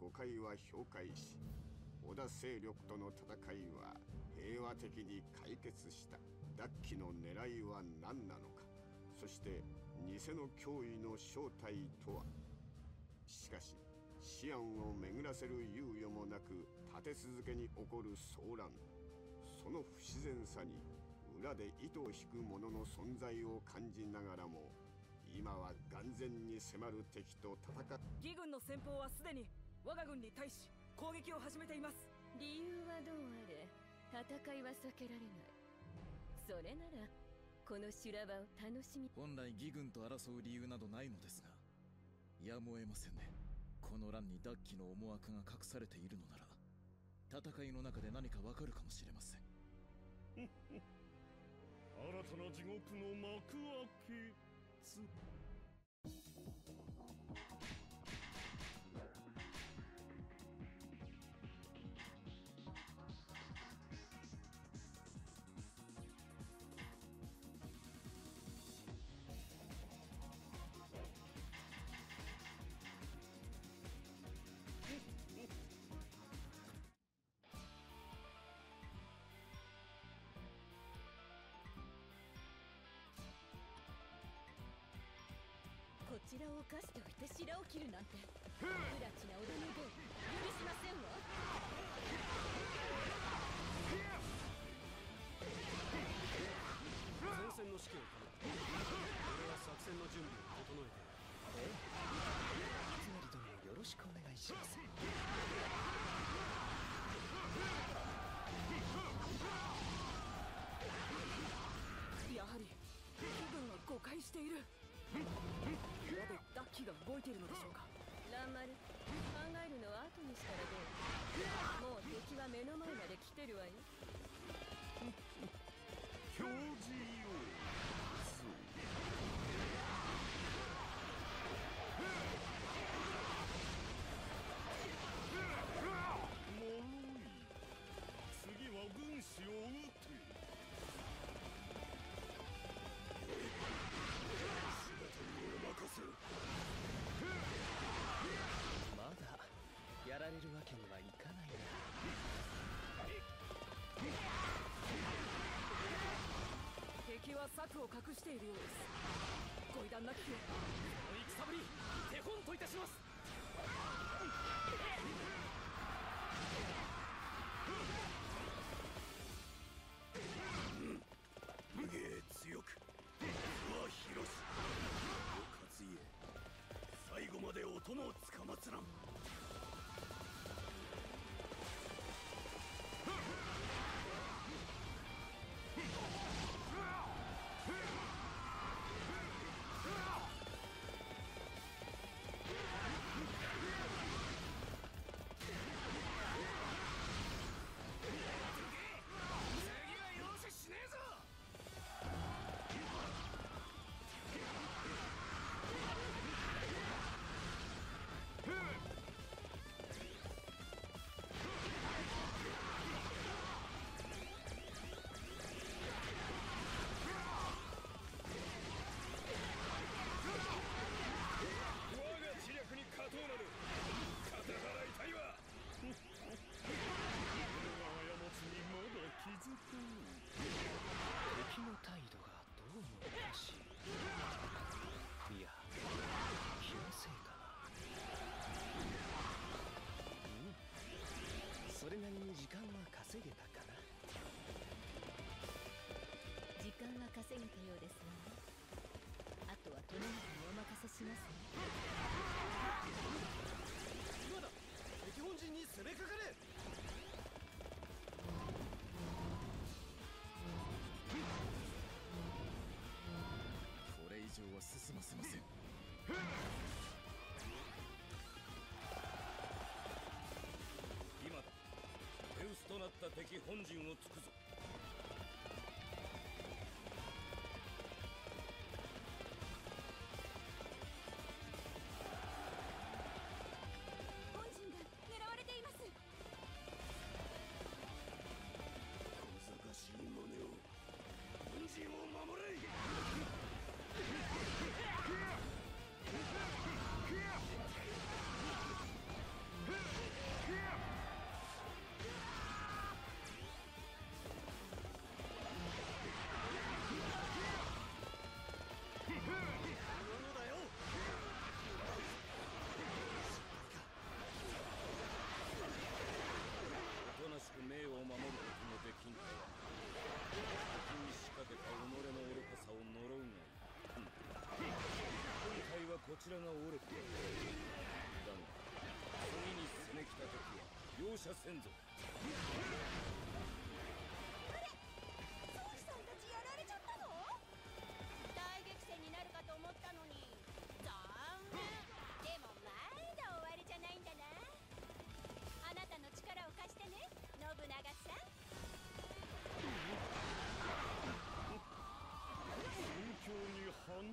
5回は氷解し、織田勢力との戦いは平和的に解決した。奪旗の狙いは何なのか、そして偽の脅威の正体とは。しかし思案を巡らせる猶予もなく立て続けに起こる騒乱、その不自然さに裏で糸を引く者の存在を感じながらも、今は眼前に迫る敵と戦っ、魏軍の先鋒はすでに我が軍に対し攻撃を始めています。理由はどうあれ戦いは避けられない。それならこの修羅場を楽しみ、本来魏軍と争う理由などないのですが、やむを得ませんね。この乱に奪旗の思惑が隠されているのなら、戦いの中で何かわかるかもしれません。新たな地獄の幕開けつ。こちらを犯しておいて白を切るなんて、無駄ちな織田の号、許しませんわ。前線の指揮を頼む。俺は作戦の準備を整えて。え？つまり殿、よろしくお願いします。やはり、気分は誤解している。裏でダッキが動いているのでしょうか。蘭丸、考えるのは後にしたらどう。もう敵は目の前まで来てるわよ。表示用意物言い、次は軍師を撃て。まだやられるわけにはいかないな。敵は策を隠しているようです。ご遺談なきを、この戦ぶり手本といたします。無芸強くは広し、最後までお供をつかまつらん。次は容赦しねえぞ。どうなる？肩払いたいわ。この過ちにまだ気づく。敵の態度がどうもおかしい。いや、気のせいかな。それなりに時間は稼げたかな。時間は稼げたようですわね。あとは殿にお任せしますね。今だ、敵本陣に攻めかかれ。これ以上は進ませません。今だ、手薄となった敵本陣を突くぞ。赦せんぞ。あれ、宗師さんたちやられちゃったの？大激戦になるかと思ったのに残念。でもまだ終わりじゃないんだな。あなたの力を貸してね、信長さん。戦況に反応力。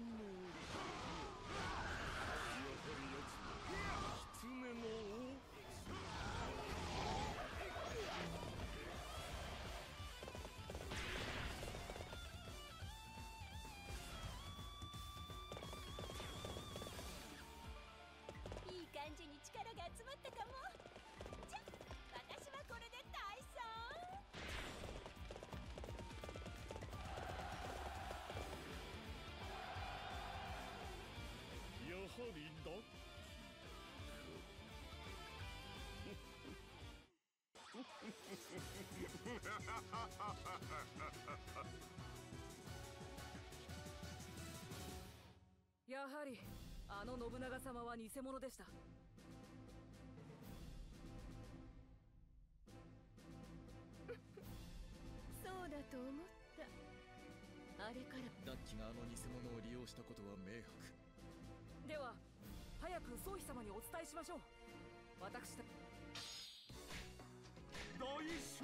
狐の王。いい感じに力が集まったかも。じゃ、私はこれで退散。やはりだ。 やはりあの信長様は偽物でした。そうだと思った。あれからダッキがあの偽物を利用したことは明白。では早く宗妃様にお伝えしましょう。私たち 大師。